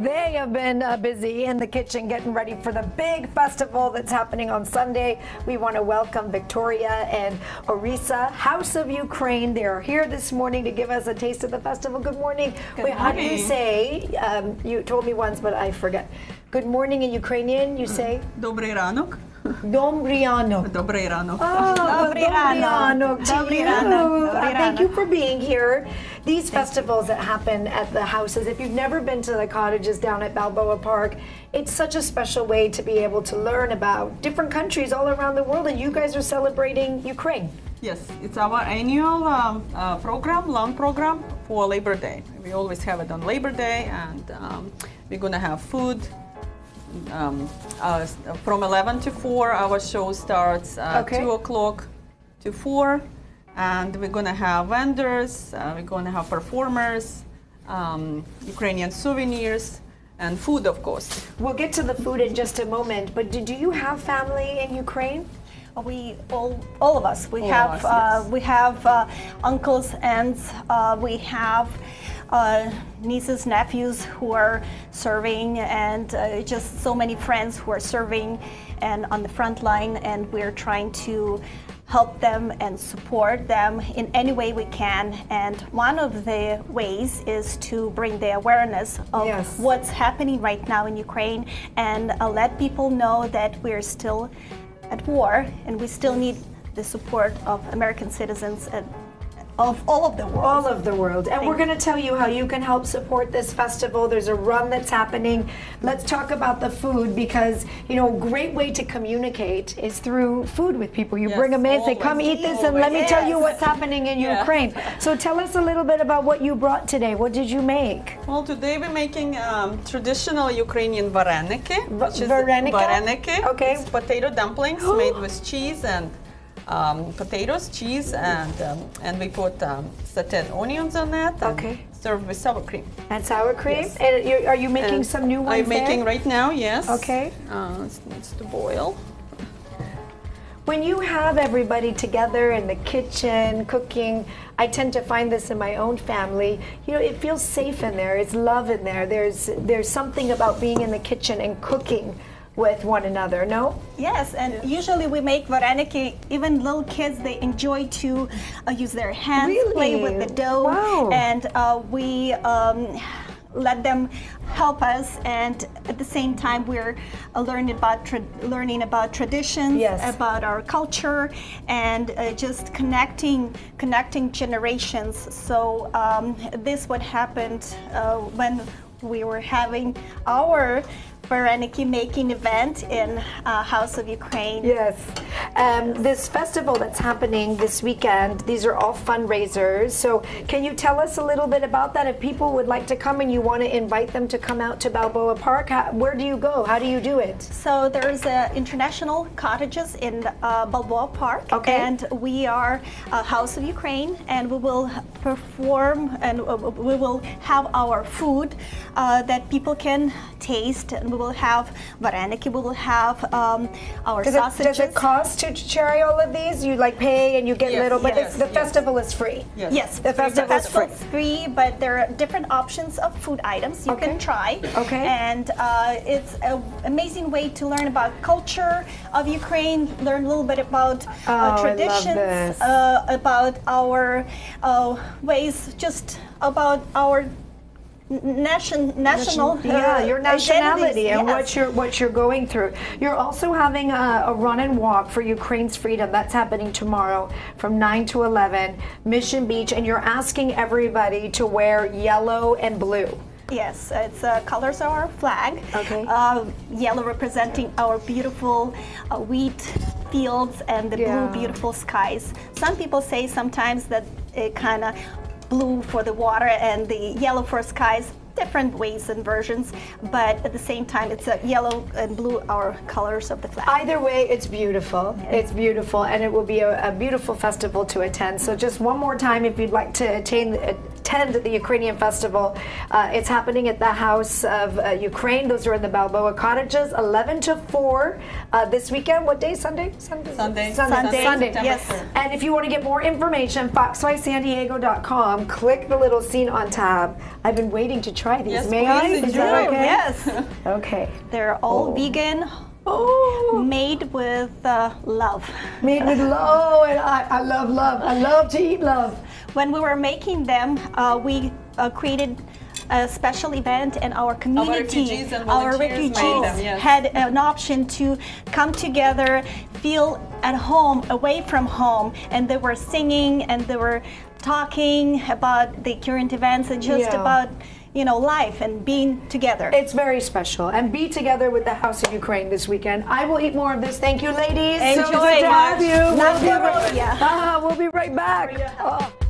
They have been busy in the kitchen getting ready for the big festival that's happening on Sunday. We want to welcome Victoria and Oresa, House of Ukraine. They are here this morning to give us a taste of the festival. Good morning. Good morning. How do you say, you told me once, but I forget. Good morning in Ukrainian, you say? Dobryi ranok. Dobryi ranok. Dobryi ranok. Oh, Dobryi ranok. Dobryi ranok. Thank you for being here. These festivals that happen at the houses, if you've never been to the cottages down at Balboa Park, it's such a special way to be able to learn about different countries all around the world, and you guys are celebrating Ukraine. Yes, it's our annual program, long program for Labor Day. We always have it on Labor Day, and we're going to have food. From 11 to 4, our show starts 2 o'clock to 4, and we're going to have vendors, we're going to have performers, Ukrainian souvenirs, and food, of course. We'll get to the food in just a moment, but do you have family in Ukraine? We all of us. We have uncles, aunts, we have nieces, nephews who are serving, and just so many friends who are serving and on the front line, and we're trying to help them and support them in any way we can. And one of the ways is to bring the awareness of what's happening right now in Ukraine, and let people know that we're still at war and we still need the support of American citizens and of all of the world. All of the world. And we're going to tell you how you can help support this festival. There's a run that's happening. Let's talk about the food, because, you know, a great way to communicate is through food with people. You bring them in, say, come eat this, and let me tell you what's happening in Ukraine. So tell us a little bit about what you brought today. What did you make? Well, today we're making traditional Ukrainian varenyky. Varenyky? Okay. It's potato dumplings made with cheese and potatoes, cheese, and we put sauteed onions on that. Okay. Served with sour cream. And sour cream. Yes. And are you making some new ones? I'm making right now. Yes. Okay. It needs to boil. When you have everybody together in the kitchen cooking, I tend to find this in my own family. You know, it feels safe in there. It's love in there. There's something about being in the kitchen and cooking with one another, no? Yes, and usually we make varenyky. Even little kids, they enjoy to use their hands, play with the dough, and we let them help us. And at the same time, we're learning about traditions, about our culture, and just connecting generations. So this what happened when we were having our varenyky making event in House of Ukraine. Yes. This festival that's happening this weekend, these are all fundraisers. So can you tell us a little bit about that? If people would like to come and you want to invite them to come out to Balboa Park, where do you go? How do you do it? So there's international cottages in Balboa Park. Okay. And we are House of Ukraine, and we will perform, and we will have our food that people can taste. And we will have varenyky, we will have our sausages. Does it cost to carry all of these? You like pay and you get little, but the festival is free. Yes, the festival is free, but there are different options of food items you can try. Okay. And it's an amazing way to learn about culture of Ukraine, learn a little bit about traditions, about our ways, just about our your nationality and what you're going through. You're also having a run and walk for Ukraine's freedom. That's happening tomorrow from 9 to 11, Mission Beach, and you're asking everybody to wear yellow and blue. Yes, it's colors of our flag. Okay. Yellow representing our beautiful wheat fields, and the blue beautiful skies. Some people say sometimes that it kind of blue for the water and the yellow for skies, different ways and versions, but at the same time it's a yellow and blue are colors of the flag. Either way, it's beautiful. It's beautiful, and it will be a beautiful festival to attend. So just one more time, if you'd like to attend attend the Ukrainian festival. It's happening at the House of Ukraine. Those are in the Balboa cottages, 11 to 4 this weekend. What day? Sunday. Yes. And if you want to get more information, fox5sandiego.com. Click the little scene on tab. I've been waiting to try these. Yes, may I? Is that okay? Yes. Okay. They're all vegan. Oh, made with love. Made with love. Oh, and I love love. I love to eat love. When we were making them, we created a special event, and our community, our refugees had an option to come together, feel at home, away from home, and they were singing and they were talking about the current events and just about, you know, life and being together. It's very special. And be together with the House of Ukraine this weekend. I will eat more of this. Thank you, ladies. Enjoy. So good to have you. We'll be right back.